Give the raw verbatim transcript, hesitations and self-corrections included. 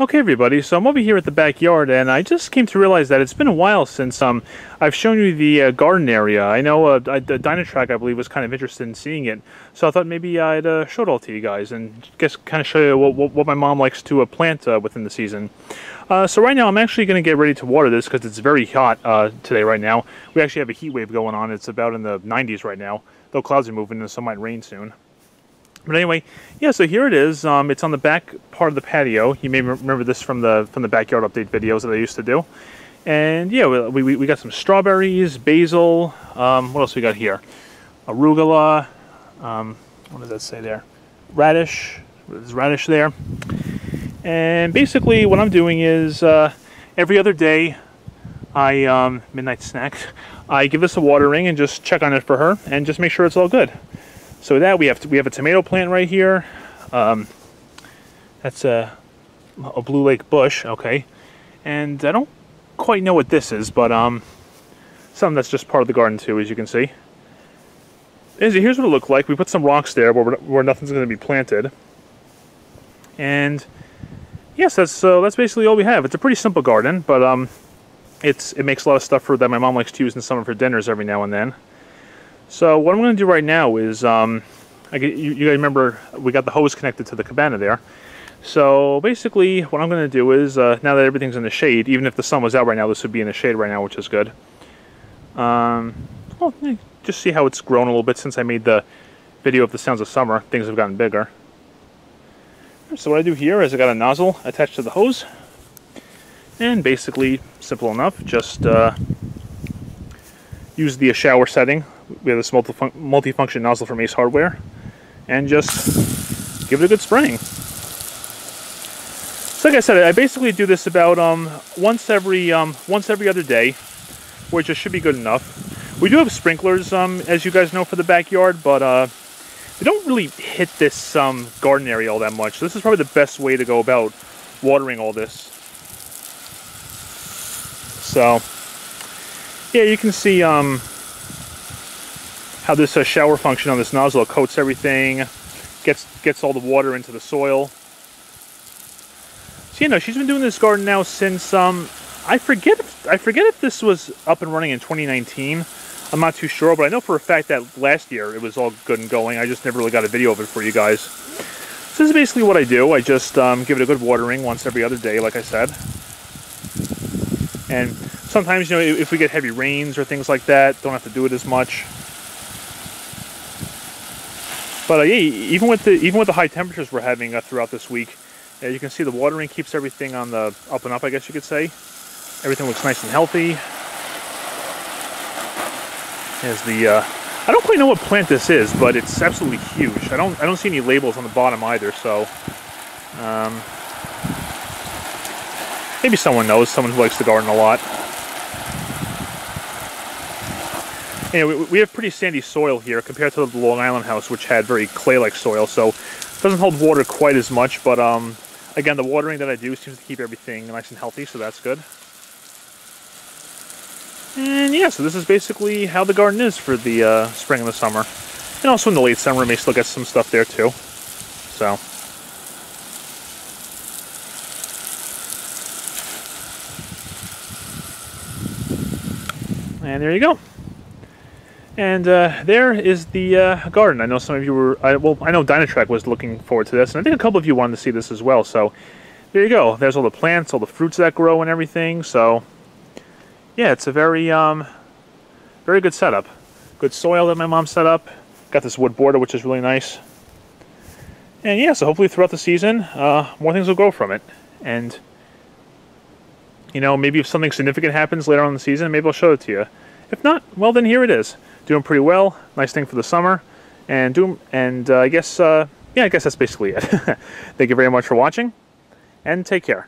Okay everybody, so I'm over here at the backyard and I just came to realize that it's been a while since um, I've shown you the uh, garden area. I know uh, I, the Dynatrack, I believe, was kind of interested in seeing it, so I thought maybe I'd uh, show it all to you guys and just kind of show you what, what, what my mom likes to uh, plant uh, within the season. Uh, so right now I'm actually going to get ready to water this because it's very hot uh, today right now. We actually have a heat wave going on. It's about in the nineties right now, though clouds are moving and some might rain soon. But anyway, yeah, so here it is. Um, it's on the back part of the patio. You may remember this from the from the backyard update videos that I used to do. And yeah, we, we, we got some strawberries, basil. Um, what else we got here? Arugula. Um, what does that say there? Radish. There's radish there. And basically what I'm doing is uh, every other day, I um, midnight snack, I give this a watering and just check on it for her and just make sure it's all good. So with that, we have to, we have a tomato plant right here. Um, that's a, a Blue Lake bush, okay. And I don't quite know what this is, but um, something that's just part of the garden too, as you can see. Here's what it looked like. We put some rocks there where, where nothing's going to be planted. And yes, that's so uh, that's basically all we have. It's a pretty simple garden, but um, it's it makes a lot of stuff for that my mom likes to use in some of her dinners every now and then. So what I'm going to do right now is, um, I get, you, you guys remember we got the hose connected to the cabana there. So basically what I'm going to do is, uh, now that everything's in the shade, even if the sun was out right now, this would be in the shade right now, which is good. Um, well, just see how it's grown a little bit since I made the video of the sounds of summer. Things have gotten bigger. So what I do here is I got a nozzle attached to the hose. And basically, simple enough, just uh, use the shower setting. We have this multi-fun- multi-function nozzle from Ace Hardware, and just give it a good spraying. So, like I said, I basically do this about um, once every um, once every other day, which just should be good enough. We do have sprinklers, um, as you guys know, for the backyard, but uh, they don't really hit this um, garden area all that much. So this is probably the best way to go about watering all this. So, yeah, you can see. Um, How this uh, shower function on this nozzle coats everything, gets gets all the water into the soil. So you know she's been doing this garden now since um I forget if, I forget if this was up and running in twenty nineteen. I'm not too sure, but I know for a fact that last year it was all good and going. I just never really got a video of it for you guys. So this is basically what I do. I just um, give it a good watering once every other day, like I said. And sometimes, you know, if we get heavy rains or things like that, don't have to do it as much. But uh, yeah, even with the even with the high temperatures we're having uh, throughout this week, uh, you can see the watering keeps everything on the up and up, I guess you could say. Everything looks nice and healthy. There's the uh, I don't quite know what plant this is, but it's absolutely huge. I don't I don't see any labels on the bottom either, so um, maybe someone knows, someone who likes the garden a lot. Anyway, we have pretty sandy soil here compared to the Long Island house, which had very clay-like soil, so it doesn't hold water quite as much, but um, again, the watering that I do seems to keep everything nice and healthy, so that's good. And yeah, so this is basically how the garden is for the uh, spring and the summer. And also in the late summer, we may still get some stuff there too, so. And there you go. And uh, there is the uh, garden. I know some of you were, I, well, I know Dynatrack was looking forward to this, and I think a couple of you wanted to see this as well, so there you go. There's all the plants, all the fruits that grow and everything, so yeah, it's a very, um, very good setup. Good soil that my mom set up. Got this wood border, which is really nice. And yeah, so hopefully throughout the season, uh, more things will grow from it. And, you know, maybe if something significant happens later on in the season, maybe I'll show it to you. If not, well then here it is. Doing pretty well, nice thing for the summer, and do and uh, I guess uh, yeah, I guess that's basically it. Thank you very much for watching, and take care.